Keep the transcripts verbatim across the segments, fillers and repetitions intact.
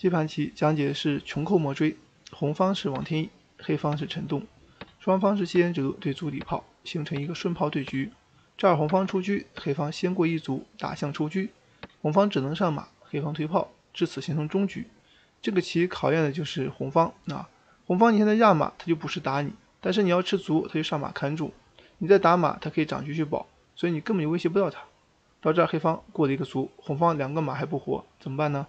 接盘棋蒋解是穷寇莫追，红方是王天一，黑方是陈栋，双方是先人之卒对卒底炮，形成一个顺炮对局。这儿红方出车，黑方先过一卒打象出车，红方只能上马，黑方推炮，至此形成中局。这个棋考验的就是红方啊，红方你现在压马，他就不是打你，但是你要吃卒，他就上马看住，你再打马，他可以长车去保，所以你根本就威胁不到他。到这儿黑方过了一个卒，红方两个马还不活，怎么办呢？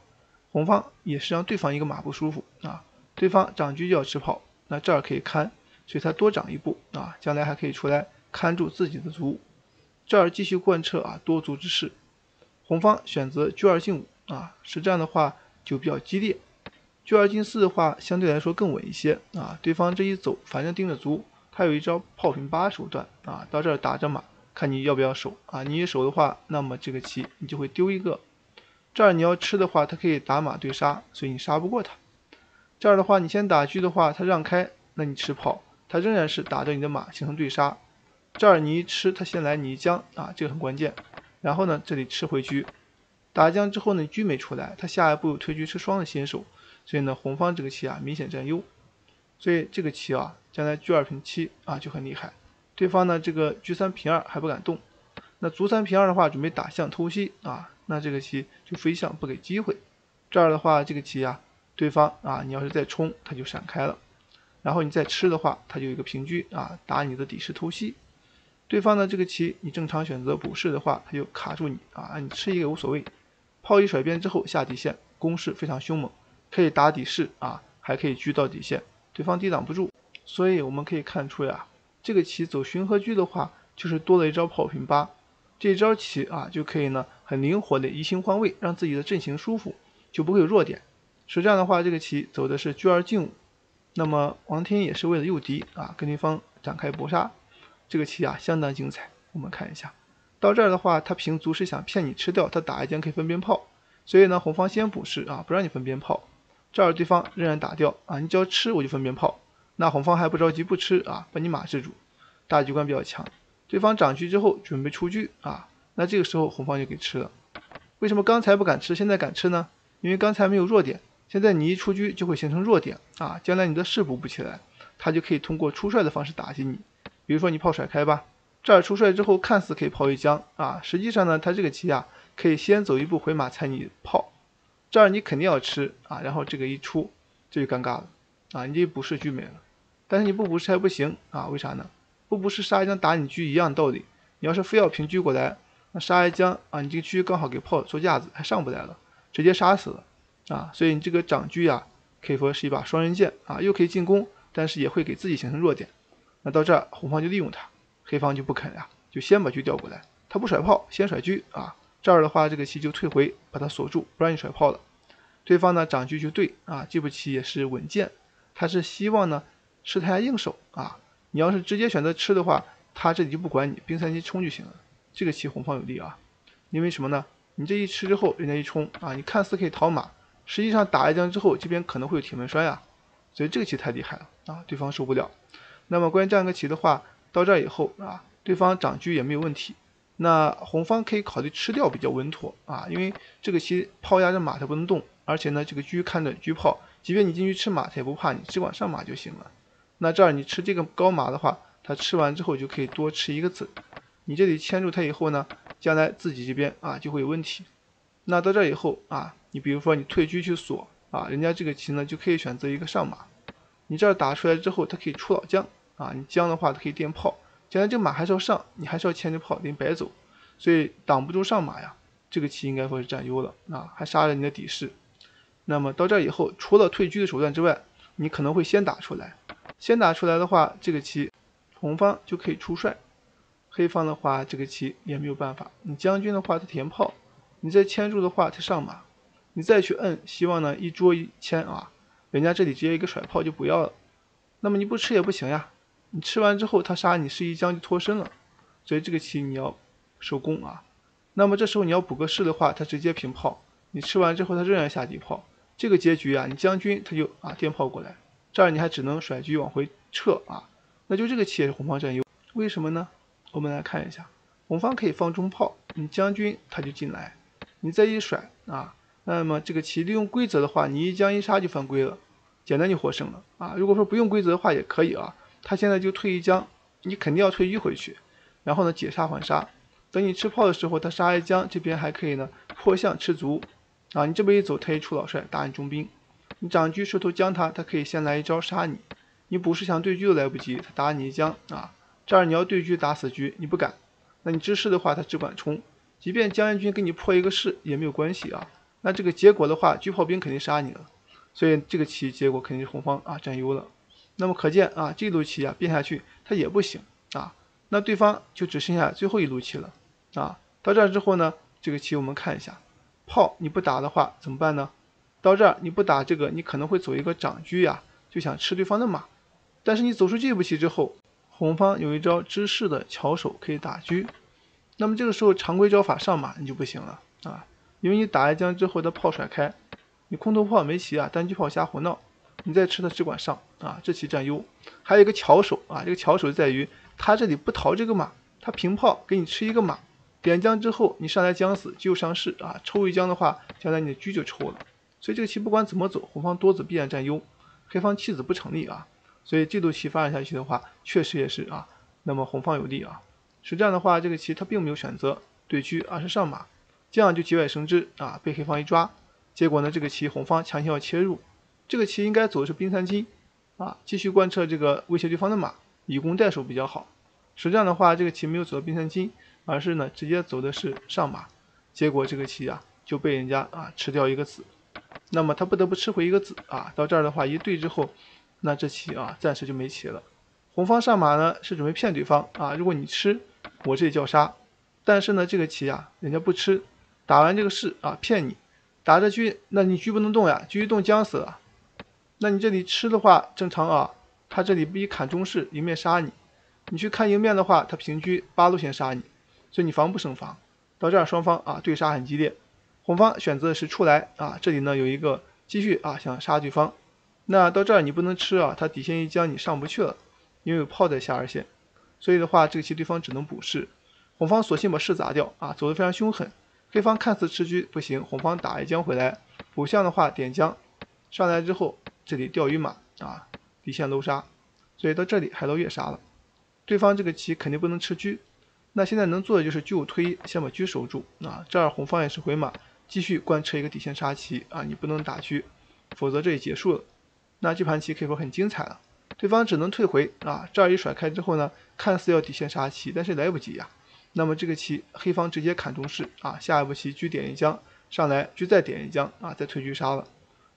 红方也是让对方一个马不舒服啊，对方长车就要吃炮，那这儿可以看，所以他多长一步啊，将来还可以出来看住自己的卒。这儿继续贯彻啊多卒之势，红方选择车二进五啊，实战的话就比较激烈。车二进四的话相对来说更稳一些啊，对方这一走反正盯着卒，他有一招炮平八手段啊，到这儿打着马，看你要不要守啊，你一守的话，那么这个棋你就会丢一个。这儿你要吃的话，他可以打马对杀，所以你杀不过他。这儿的话你先打车的话，他让开，那你吃炮，他仍然是打着你的马形成对杀。这儿你一吃，他先来你一将啊，这个很关键。然后呢，这里吃回车，打将之后呢，车没出来，他下一步有推车吃双的先手，所以呢，红方这个棋啊明显占优。所以这个棋啊，将来车二平七啊就很厉害。对方呢这个车三平二还不敢动，那卒三平二的话准备打象偷袭啊，那这个棋就飞象不给机会。这儿的话这个棋啊，对方啊你要是再冲他就闪开了，然后你再吃的话他就有一个平车啊，打你的底士偷袭。对方呢这个棋你正常选择补士的话，他就卡住你啊，你吃一个无所谓，炮一甩边之后下底线，攻势非常凶猛，可以打底士啊，还可以车到底线，对方抵挡不住。所以我们可以看出呀、啊。这个棋走巡河车的话，就是多了一招炮平八，这一招棋啊就可以呢很灵活的移形换位，让自己的阵型舒服，就不会有弱点。实战的话，这个棋走的是车二进五，那么王天一也是为了诱敌啊，跟对方展开搏杀。这个棋啊相当精彩，我们看一下。到这儿的话，他平卒是想骗你吃掉，他打一将可以分边炮，所以呢红方先补士啊，不让你分边炮。这儿对方仍然打掉啊，你只要吃我就分边炮。那红方还不着急不吃啊，把你马制住，大局观比较强。对方长车之后准备出车啊，那这个时候红方就给吃了。为什么刚才不敢吃，现在敢吃呢？因为刚才没有弱点，现在你一出车就会形成弱点啊，将来你的士补不起来，他就可以通过出帅的方式打击你。比如说你炮甩开吧，这儿出帅之后看似可以炮一将啊，实际上呢他这个棋啊可以先走一步回马踩你炮，这儿你肯定要吃啊，然后这个一出这就尴尬了。啊，你这补士车没了，但是你不补士还不行啊？为啥呢？不补士杀一将打你车一样道理，你要是非要平车过来，那杀一将啊，你这个车刚好给炮做架子，还上不来了，直接杀死了啊！所以你这个长车啊，可以说是一把双刃剑啊，又可以进攻，但是也会给自己形成弱点。那到这儿，红方就利用它，黑方就不肯呀、啊，就先把车调过来，他不甩炮，先甩车啊。这儿的话，这个棋就退回，把它锁住，不让你甩炮了。对方呢，长车就对啊，这步棋也是稳健。他是希望呢，是他硬手啊。你要是直接选择吃的话，他这里就不管你，兵三七冲就行了。这个棋红方有利啊，因为什么呢？你这一吃之后，人家一冲啊，你看似可以讨马，实际上打一将之后，这边可能会有铁门栓啊，所以这个棋太厉害了啊，对方受不了。那么关于这样一个棋的话，到这以后啊，对方长车也没有问题，那红方可以考虑吃掉比较稳妥啊，因为这个棋炮压着马它不能动，而且呢这个车看着车炮。即便你进去吃马，他也不怕你，只管上马就行了。那这儿你吃这个高马的话，他吃完之后就可以多吃一个子。你这里牵住他以后呢，将来自己这边啊就会有问题。那到这以后啊，你比如说你退车去锁啊，人家这个棋呢就可以选择一个上马。你这儿打出来之后，他可以出老将啊，你将的话他可以垫炮，将来这马还是要上，你还是要牵着炮，连白走。所以挡不住上马呀，这个棋应该说是占优了啊，还杀了你的底士。那么到这以后，除了退车的手段之外，你可能会先打出来。先打出来的话，这个棋红方就可以出帅，黑方的话这个棋也没有办法。你将军的话他填炮，你再牵住的话他上马，你再去摁，希望呢一捉一牵啊，人家这里直接一个甩炮就不要了。那么你不吃也不行呀，你吃完之后他杀你是一将就脱身了，所以这个棋你要守攻啊。那么这时候你要补个士的话，他直接平炮，你吃完之后他仍然下底炮。这个结局啊，你将军他就啊电炮过来，这儿你还只能甩车往回撤啊，那就这个棋也是红方占优。为什么呢？我们来看一下，红方可以放中炮，你将军他就进来，你再一甩啊，那么这个棋利用规则的话，你一将一杀就犯规了，简单就获胜了啊。如果说不用规则的话也可以啊，他现在就退一将，你肯定要退一回去，然后呢解杀还杀，等你吃炮的时候他杀一将，这边还可以呢破象吃卒啊，你这边一走他一出老帅打你中兵，你长车头将他，他可以先来一招杀你，你不是想对车都来不及，他打你一将啊，这儿你要对车打死车你不敢，那你知士的话他只管冲，即便将军给你破一个士也没有关系啊。那这个结果的话，车炮兵肯定杀你了，所以这个棋结果肯定是红方啊占优了。那么可见啊，这一路棋啊变下去它也不行啊，那对方就只剩下最后一路棋了啊。到这儿之后呢，这个棋我们看一下，炮你不打的话怎么办呢？到这儿你不打这个，你可能会走一个长车呀、啊，就想吃对方的马。但是你走出这步棋之后，红方有一招知士的巧手可以打车，那么这个时候常规招法上马你就不行了啊。因为你打一将之后，他炮甩开，你空头炮没棋啊，单车炮瞎胡闹，你再吃他只管上啊，这棋占优。还有一个巧手啊，这个巧手在于他这里不逃这个马，他平炮给你吃一个马，点将之后你上来将死就上士啊，抽一将的话，将来你的车就抽了。所以这个棋不管怎么走，红方多子必然占优，黑方弃子不成立啊。所以这路棋发展下去的话，确实也是啊，那么红方有利啊。实战的话，这个棋他并没有选择对车，而是上马。这样就节外生枝啊，被黑方一抓，结果呢，这个棋红方强行要切入，这个棋应该走的是兵三七啊，继续贯彻这个威胁对方的马，以攻代守比较好。实战的话，这个棋没有走到兵三七，而是呢直接走的是上马，结果这个棋啊就被人家啊吃掉一个子，那么他不得不吃回一个子啊。到这儿的话一对之后，那这棋啊暂时就没棋了。红方上马呢是准备骗对方啊，如果你吃，我这里叫杀，但是呢这个棋啊人家不吃。打完这个士啊，骗你，打着车，那你车不能动呀，车一动将死了。那你这里吃的话正常啊，他这里不一砍中士，迎面杀你。你去看迎面的话，他平车八路先杀你，所以你防不胜防。到这儿双方啊对杀很激烈，红方选择的是出来啊，这里呢有一个继续啊想杀对方。那到这儿你不能吃啊，他底线一将你上不去了，因为有炮在下二线，所以的话这个棋对方只能补士。红方索性把士砸掉啊，走得非常凶狠。黑方看似吃车不行，红方打一将回来，补象的话点将上来之后，这里钓鱼马啊，底线搂杀，所以到这里还捞越杀了。对方这个棋肯定不能吃车，那现在能做的就是车五推一，先把车守住啊。这儿红方也是回马，继续贯彻一个底线杀棋啊，你不能打车，否则这里结束了。那这盘棋可以说很精彩了，对方只能退回啊。这儿一甩开之后呢，看似要底线杀棋，但是来不及呀、啊。那么这个棋黑方直接砍中士啊，下一步棋车点一将上来，车再点一将啊，再退车杀了。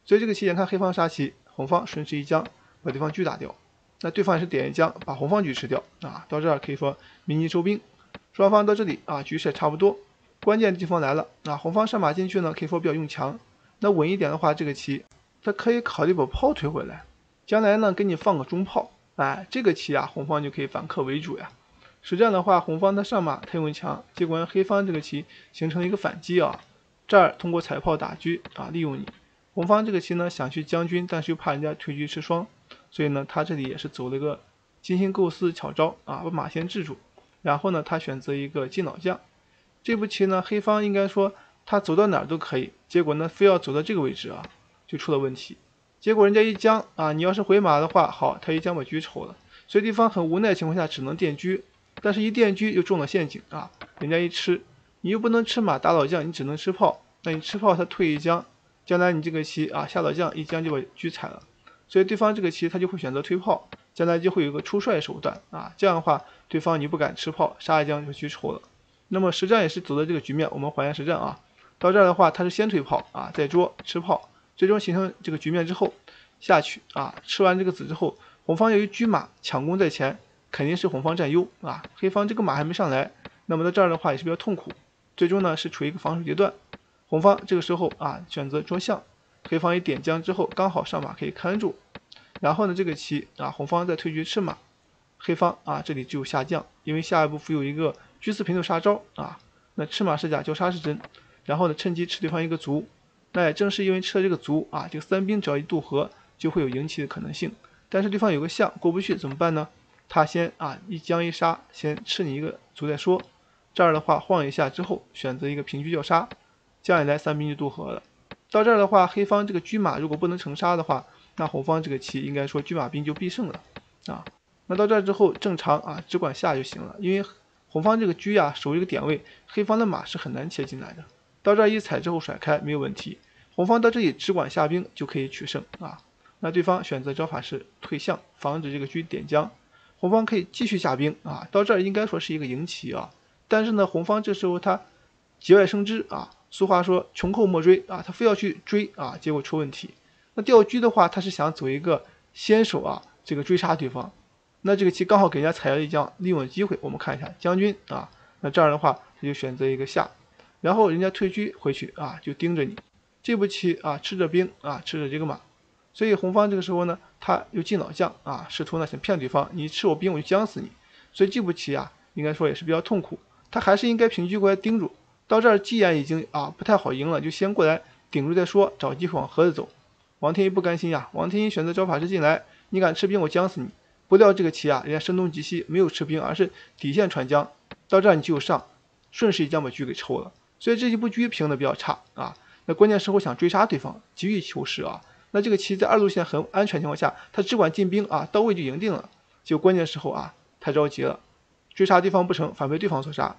所以这个棋眼看黑方杀棋，红方顺势一将把对方车打掉，那对方也是点一将把红方车吃掉啊。到这儿可以说明棋收兵，双方到这里啊局势也差不多。关键的地方来了啊，红方上马进去呢可以说比较用强，那稳一点的话，这个棋它可以考虑把炮推回来，将来呢给你放个中炮，哎，这个棋啊红方就可以反客为主呀。实战的话，红方他上马他用强，结果黑方这个棋形成一个反击啊。这儿通过踩炮打车啊，利用你。红方这个棋呢想去将军，但是又怕人家退车吃双，所以呢他这里也是走了个精心构思巧招啊，把马先制住。然后呢他选择一个进老将。这步棋呢黑方应该说他走到哪儿都可以，结果呢非要走到这个位置啊，就出了问题。结果人家一将啊，你要是回马的话，好，他一将把车抽了，所以对方很无奈的情况下只能垫车。但是一垫车又中了陷阱啊，人家一吃，你又不能吃马打老将，你只能吃炮，那你吃炮他退一将，将来你这个棋啊下老将一将就把车踩了，所以对方这个棋他就会选择推炮，将来就会有个出帅手段啊，这样的话对方你不敢吃炮，杀一将就车抽了。那么实战也是走的这个局面，我们还原实战啊。到这儿的话他是先推炮啊，再捉吃炮，最终形成这个局面之后下去啊，吃完这个子之后，红方由于车马抢攻在前，肯定是红方占优啊，黑方这个马还没上来，那么到这儿的话也是比较痛苦，最终呢是处于一个防守阶段。红方这个时候啊选择捉象，黑方一点将之后刚好上马可以看住，然后呢这个棋啊红方再退车吃马，黑方啊这里只有下将，因为下一步附有一个车四平六杀招啊，那吃马是假交杀是真，然后呢趁机吃对方一个卒，那也正是因为吃了这个卒啊，这个三兵只要一渡河就会有赢棋的可能性，但是对方有个象过不去怎么办呢？他先啊一将一杀，先吃你一个卒再说。这儿的话晃一下之后，选择一个平车叫杀，这样一来三兵就渡河了。到这儿的话，黑方这个车马如果不能成杀的话，那红方这个棋应该说车马兵就必胜了啊。那到这儿之后，正常啊只管下就行了，因为红方这个车呀守一个点位，黑方的马是很难切进来的。到这儿一踩之后甩开没有问题，红方到这里只管下兵就可以取胜啊。那对方选择招法是退象，防止这个车点将。 红方可以继续下兵啊，到这儿应该说是一个赢棋啊，但是呢，红方这时候他节外生枝啊，俗话说穷寇莫追啊，他非要去追啊，结果出问题。那调车的话，他是想走一个先手啊，这个追杀对方。那这个棋刚好给人家踩了一将，利用的机会，我们看一下将军啊，那这样的话他就选择一个下，然后人家退车回去啊，就盯着你。这步棋啊，吃着兵啊，吃着这个马。 所以红方这个时候呢，他又进老将啊，试图呢想骗对方，你吃我兵我就将死你。所以这步棋啊，应该说也是比较痛苦。他还是应该平车过来盯住。到这儿既然已经啊不太好赢了，就先过来顶住再说，找机会往盒子走。王天一不甘心呀、啊，王天一选择招法师进来，你敢吃兵我将死你。不料这个棋啊，人家声东击西，没有吃兵，而是底线传将。到这儿你就有上，顺势一将把车给抽了。所以这一步车平的比较差啊。那关键时候想追杀对方，急于求实啊。 那这个棋在二路线很安全情况下，他只管进兵啊，到位就赢定了。就关键时候啊，太着急了，追杀对方不成，反被对方所杀。